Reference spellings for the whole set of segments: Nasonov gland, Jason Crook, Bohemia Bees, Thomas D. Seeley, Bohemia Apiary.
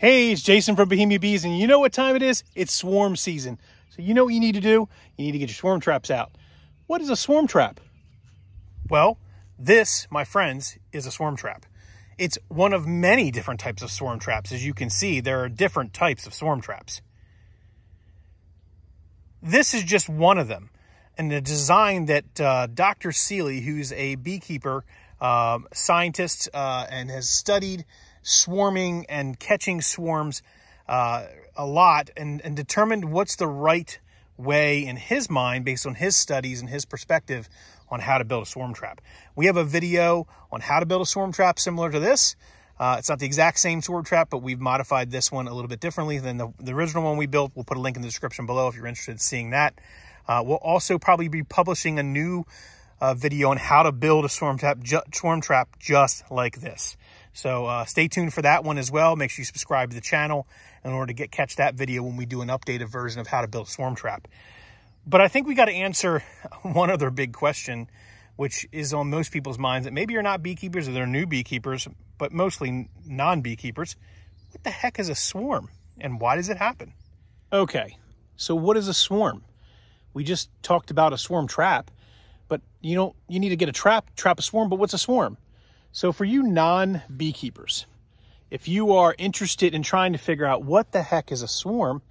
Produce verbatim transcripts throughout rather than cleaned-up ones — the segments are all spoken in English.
Hey, it's Jason from Bohemia Bees, and you know what time it is? It's swarm season. So you know what you need to do? You need to get your swarm traps out. What is a swarm trap? Well, this, my friends, is a swarm trap. It's one of many different types of swarm traps. As you can see, there are different types of swarm traps. This is just one of them, and the design that uh, Doctor Seeley, who's a beekeeper, um, scientist, uh, and has studied swarming and catching swarms uh, a lot and, and determined what's the right way in his mind based on his studies and his perspective on how to build a swarm trap. We have a video on how to build a swarm trap similar to this. Uh, it's not the exact same swarm trap, but we've modified this one a little bit differently than the, the original one we built. We'll put a link in the description below if you're interested in seeing that. Uh, we'll also probably be publishing a new uh, video on how to build a swarm trap, ju swarm trap just like this. So uh, stay tuned for that one as well. Make sure you subscribe to the channel in order to get catch that video when we do an updated version of how to build a swarm trap. But I think we got to answer one other big question, which is on most people's minds, that maybe you're not beekeepers or they're new beekeepers, but mostly non-beekeepers. What the heck is a swarm and why does it happen? Okay, so what is a swarm? We just talked about a swarm trap, but you know, you need to get a trap, trap a swarm, but what's a swarm? So for you non-beekeepers, if you are interested in trying to figure out what the heck is a swarm,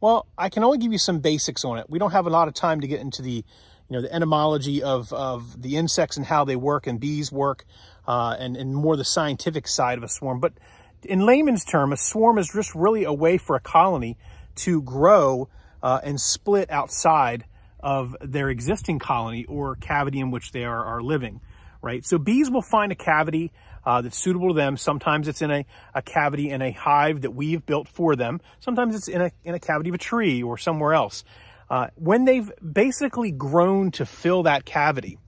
well, I can only give you some basics on it. We don't have a lot of time to get into the, you know, the etymology of, of the insects and how they work and bees work uh, and, and more the scientific side of a swarm. But in layman's term, a swarm is just really a way for a colony to grow uh, and split outside of their existing colony or cavity in which they are, are living. Right? So bees will find a cavity uh, that's suitable to them. Sometimes it's in a, a cavity in a hive that we've built for them. Sometimes it's in a, in a cavity of a tree or somewhere else. Uh, when they've basically grown to fill that cavity,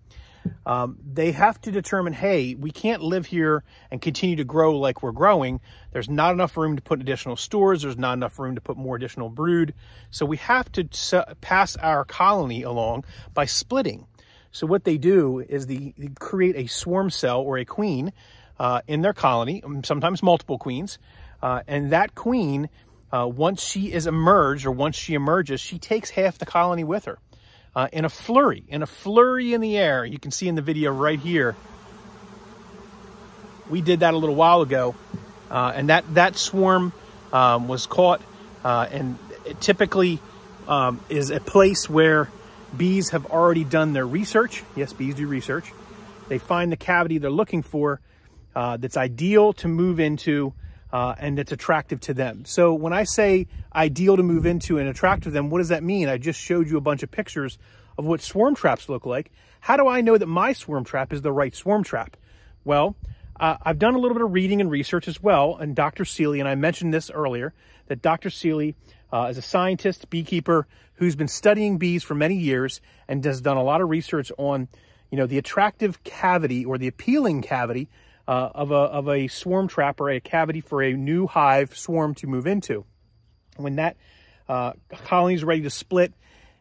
um, they have to determine, hey, we can't live here and continue to grow like we're growing. There's not enough room to put additional stores. There's not enough room to put more additional brood. So we have to pass our colony along by splitting. So what they do is they create a swarm cell or a queen uh, in their colony, sometimes multiple queens. Uh, and that queen, uh, once she is emerged or once she emerges, she takes half the colony with her uh, in a flurry, in a flurry in the air. You can see in the video right here. We did that a little while ago. Uh, and that, that swarm um, was caught uh, and it typically um, is a place where bees have already done their research. Yes, bees do research. They find the cavity they're looking for uh, that's ideal to move into uh, and that's attractive to them. So when I say ideal to move into and attractive to them, what does that mean? I just showed you a bunch of pictures of what swarm traps look like. How do I know that my swarm trap is the right swarm trap? Well, uh, I've done a little bit of reading and research as well. And Doctor Seeley, and I mentioned this earlier, that Doctor Seeley Uh, is a scientist, beekeeper, who's been studying bees for many years and has done a lot of research on, you know, the attractive cavity or the appealing cavity uh, of, a, of a swarm trap or a cavity for a new hive swarm to move into. When that uh, colony is ready to split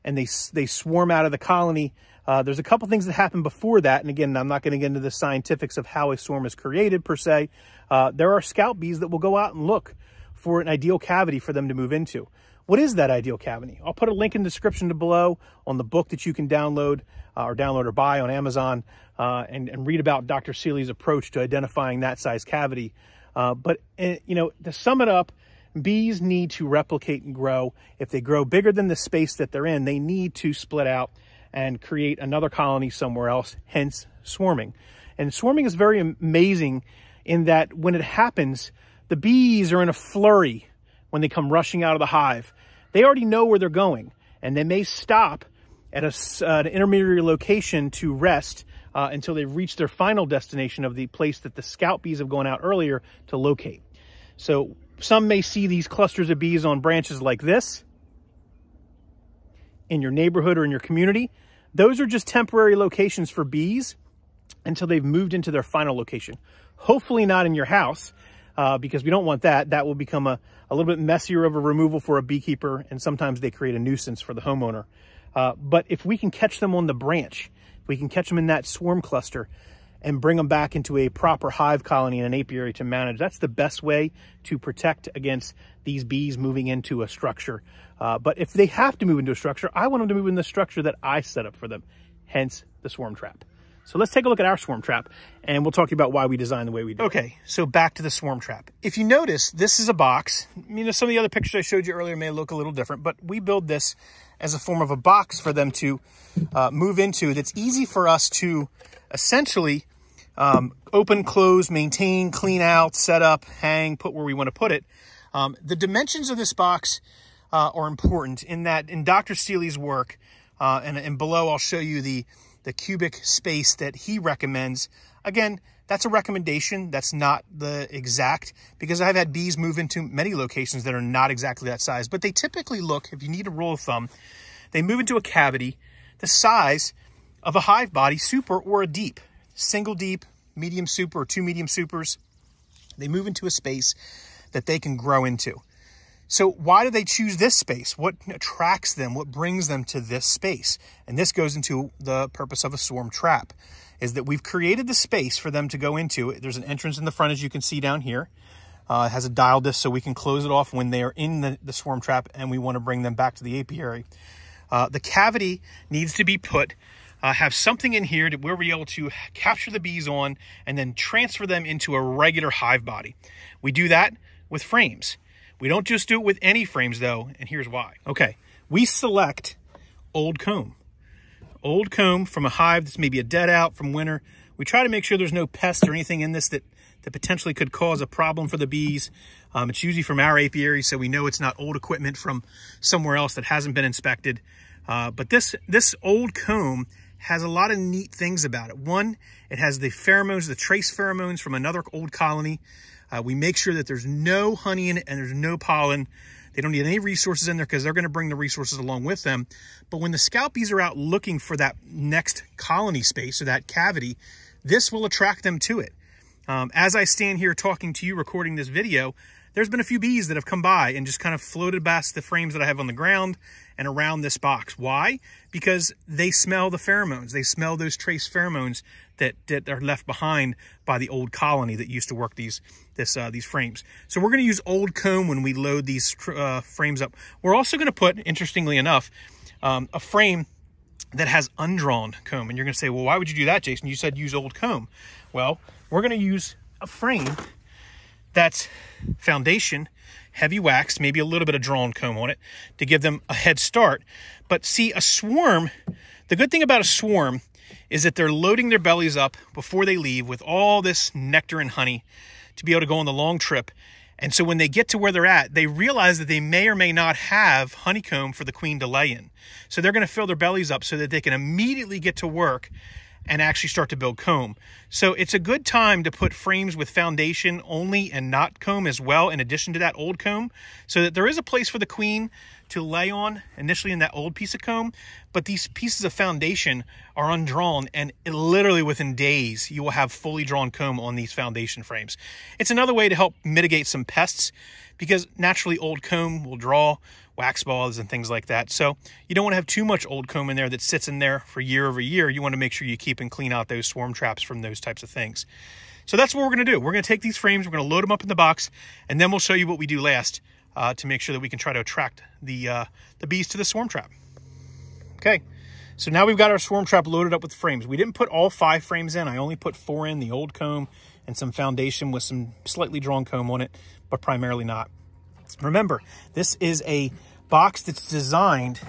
and they, they swarm out of the colony, uh, there's a couple things that happen before that. And again, I'm not going to get into the scientifics of how a swarm is created per se. Uh, there are scout bees that will go out and look for an ideal cavity for them to move into. What is that ideal cavity? I'll put a link in the description below on the book that you can download uh, or download or buy on Amazon uh, and, and read about Doctor Seeley's approach to identifying that size cavity. Uh, but, uh, you know, to sum it up, bees need to replicate and grow. If they grow bigger than the space that they're in, they need to split out and create another colony somewhere else, hence swarming. And swarming is very amazing in that when it happens, the bees are in a flurry when they come rushing out of the hive. They already know where they're going, and they may stop at a, uh, an intermediary location to rest uh, until they've reached their final destination of the place that the scout bees have gone out earlier to locate. So some may see these clusters of bees on branches like this in your neighborhood or in your community. Those are just temporary locations for bees until they've moved into their final location. Hopefully not in your house, Uh, because we don't want that. That will become a, a little bit messier of a removal for a beekeeper, and sometimes they create a nuisance for the homeowner. Uh, but if we can catch them on the branch, if we can catch them in that swarm cluster, and bring them back into a proper hive colony in an apiary to manage. That's the best way to protect against these bees moving into a structure. Uh, but if they have to move into a structure, I want them to move in the structure that I set up for them, hence the swarm trap. So let's take a look at our swarm trap, and we'll talk to you about why we designed the way we do. Okay, so back to the swarm trap. If you notice, this is a box. You know, some of the other pictures I showed you earlier may look a little different, but we build this as a form of a box for them to uh, move into. That's easy for us to essentially um, open, close, maintain, clean out, set up, hang, put where we want to put it. Um, the dimensions of this box uh, are important in that in Doctor Seeley's work, uh, and, and below I'll show you the the cubic space that he recommends. Again, that's a recommendation. That's not the exact, because I've had bees move into many locations that are not exactly that size, but they typically look, if you need a rule of thumb, they move into a cavity the size of a hive body super or a deep, single deep, medium super or two medium supers. They move into a space that they can grow into. So why do they choose this space? What attracts them? What brings them to this space? And this goes into the purpose of a swarm trap, is that we've created the space for them to go into. There's an entrance in the front, as you can see down here. Uh, it has a dial disc, so we can close it off when they are in the, the swarm trap and we want to bring them back to the apiary. Uh, the cavity needs to be put, uh, have something in here to where we're able to capture the bees on and then transfer them into a regular hive body. We do that with frames. We don't just do it with any frames though, and here's why. Okay, we select old comb. Old comb from a hive that's maybe a dead out from winter. We try to make sure there's no pests or anything in this that, that potentially could cause a problem for the bees. Um, it's usually from our apiary, so we know it's not old equipment from somewhere else that hasn't been inspected. Uh, but this, this old comb has a lot of neat things about it. One, it has the pheromones, the trace pheromones from another old colony. Uh, we make sure that there's no honey in it and there's no pollen. They don't need any resources in there because they're going to bring the resources along with them. But when the scout bees are out looking for that next colony space or that cavity, this will attract them to it. Um, as I stand here talking to you, recording this video, there's been a few bees that have come by and just kind of floated past the frames that I have on the ground and around this box. Why? Because they smell the pheromones. They smell those trace pheromones that, that are left behind by the old colony that used to work these this uh, these frames. So we're going to use old comb when we load these uh, frames up. We're also going to put, interestingly enough, um, a frame that has undrawn comb. And you're going to say, well, why would you do that, Jason? You said use old comb. Well, we're going to use a frame that's foundation, heavy wax, maybe a little bit of drawn comb on it to give them a head start. But see, a swarm, the good thing about a swarm is that they're loading their bellies up before they leave with all this nectar and honey to be able to go on the long trip. And so when they get to where they're at, they realize that they may or may not have honeycomb for the queen to lay in. So they're going to fill their bellies up so that they can immediately get to work and actually start to build comb. So it's a good time to put frames with foundation only and not comb as well, in addition to that old comb, so that there is a place for the queen to lay on initially in that old piece of comb, but these pieces of foundation are undrawn, and it, literally within days, you will have fully drawn comb on these foundation frames. It's another way to help mitigate some pests, because naturally old comb will draw wax balls and things like that. So you don't want to have too much old comb in there that sits in there for year over year. You want to make sure you keep and clean out those swarm traps from those types of things. So that's what we're going to do. We're going to take these frames, we're going to load them up in the box, and then we'll show you what we do last uh, to make sure that we can try to attract the, uh, the bees to the swarm trap. Okay, so now we've got our swarm trap loaded up with frames. We didn't put all five frames in. I only put four in, the old comb and some foundation with some slightly drawn comb on it, but primarily not. Remember, this is a box that's designed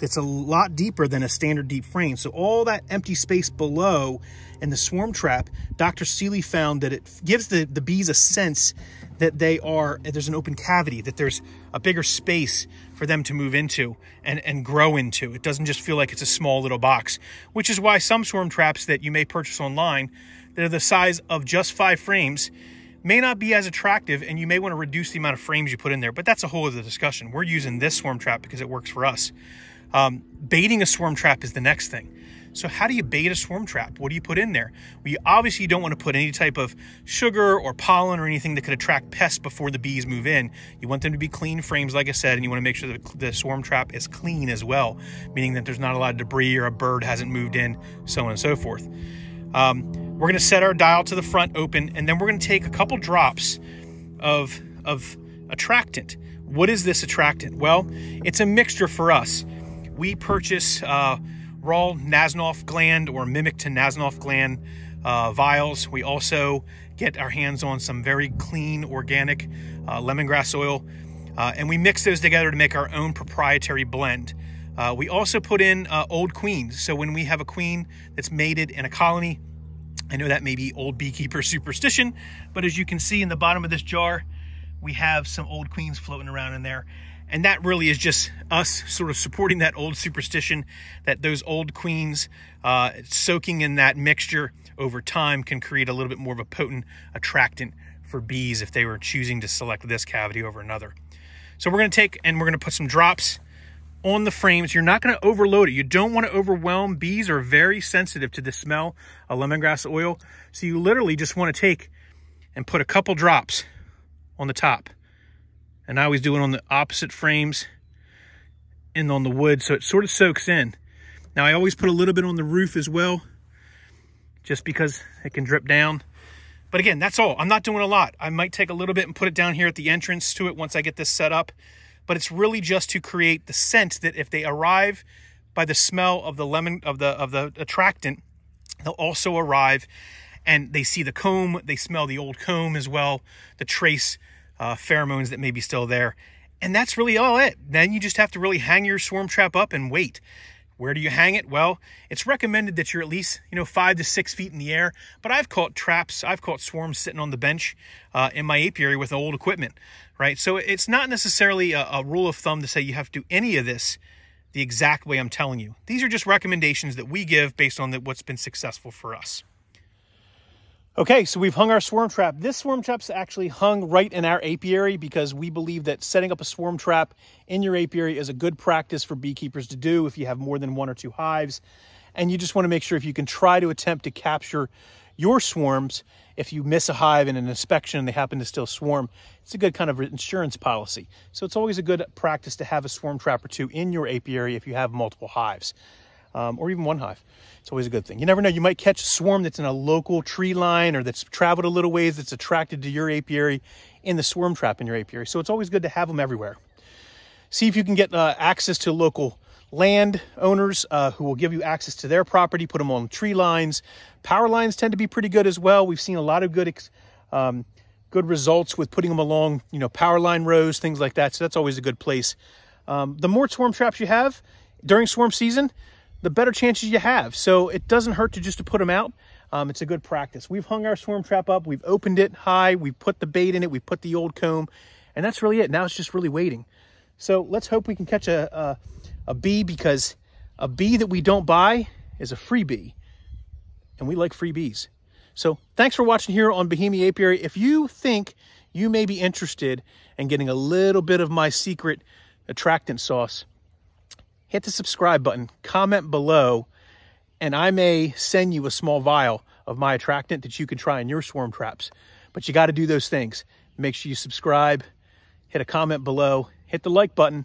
that's a lot deeper than a standard deep frame. So all that empty space below and the swarm trap, Doctor Seeley found that it gives the, the bees a sense that they are, there's an open cavity, that there's a bigger space for them to move into and, and grow into. It doesn't just feel like it's a small little box, which is why some swarm traps that you may purchase online that are the size of just five frames may not be as attractive, and you may want to reduce the amount of frames you put in there, but that's a whole other discussion. We're using this swarm trap because it works for us. Um, baiting a swarm trap is the next thing. So how do you bait a swarm trap? What do you put in there? Well, you obviously don't want to put any type of sugar or pollen or anything that could attract pests before the bees move in. You want them to be clean frames, like I said, and you want to make sure that the swarm trap is clean as well, meaning that there's not a lot of debris or a bird hasn't moved in, so on and so forth. Um, We're going to set our dial to the front open, and then we're going to take a couple drops of, of attractant. What is this attractant? Well, it's a mixture for us. We purchase uh, raw Nasonov gland or mimic to Nasonov gland uh, vials. We also get our hands on some very clean organic uh, lemongrass oil, uh, and we mix those together to make our own proprietary blend. Uh, we also put in uh, old queens. So when we have a queen that's mated in a colony, I know that may be old beekeeper superstition, but as you can see in the bottom of this jar, we have some old queens floating around in there. And that really is just us sort of supporting that old superstition that those old queens uh, soaking in that mixture over time can create a little bit more of a potent attractant for bees if they were choosing to select this cavity over another. So we're going to take and we're going to put some drops on the frames. You're not going to overload it. You don't want to overwhelm. Bees are very sensitive to the smell of lemongrass oil. So you literally just want to take and put a couple drops on the top. And I always do it on the opposite frames and on the wood, so it sort of soaks in. Now I always put a little bit on the roof as well, just because it can drip down. But again, that's all. I'm not doing a lot. I might take a little bit and put it down here at the entrance to it once I get this set up. But it's really just to create the scent that if they arrive by the smell of the lemon, of the of the attractant, they'll also arrive and they see the comb, they smell the old comb as well, the trace uh, pheromones that may be still there. And that's really all it. Then you just have to really hang your swarm trap up and wait. Where do you hang it? Well, it's recommended that you're at least, you know, five to six feet in the air, but I've caught traps, I've caught swarms sitting on the bench uh, in my apiary with old equipment, right? So it's not necessarily a, a rule of thumb to say you have to do any of this the exact way I'm telling you. These are just recommendations that we give based on the, what's been successful for us. Okay, so we've hung our swarm trap. This swarm trap's actually hung right in our apiary because we believe that setting up a swarm trap in your apiary is a good practice for beekeepers to do if you have more than one or two hives. And you just want to make sure if you can try to attempt to capture your swarms, if you miss a hive in an inspection and they happen to still swarm, it's a good kind of insurance policy. So it's always a good practice to have a swarm trap or two in your apiary if you have multiple hives. Um, or even one hive. It's always a good thing. You never know, you might catch a swarm that's in a local tree line or that's traveled a little ways that's attracted to your apiary in the swarm trap in your apiary. So it's always good to have them everywhere. See if you can get uh, access to local land owners uh, who will give you access to their property, put them on tree lines. Power lines tend to be pretty good as well. We've seen a lot of good ex um, good results with putting them along, you know, power line rows, things like that. So that's always a good place. Um, the more swarm traps you have during swarm season, the better chances you have. So it doesn't hurt to just to put them out. Um, it's a good practice. We've hung our swarm trap up. We've opened it high. We've put the bait in it. We've put the old comb, and that's really it. Now it's just really waiting. So let's hope we can catch a, a, a bee, because a bee that we don't buy is a free bee, and we like free bees. So thanks for watching here on Bohemia Apiary. If you think you may be interested in getting a little bit of my secret attractant sauce, hit the subscribe button, comment below, and I may send you a small vial of my attractant that you can try in your swarm traps. But you got to do those things. Make sure you subscribe, hit a comment below, hit the like button,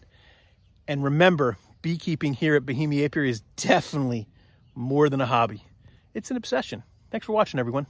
and remember, beekeeping here at Bohemia Apiary is definitely more than a hobby. It's an obsession. Thanks for watching, everyone.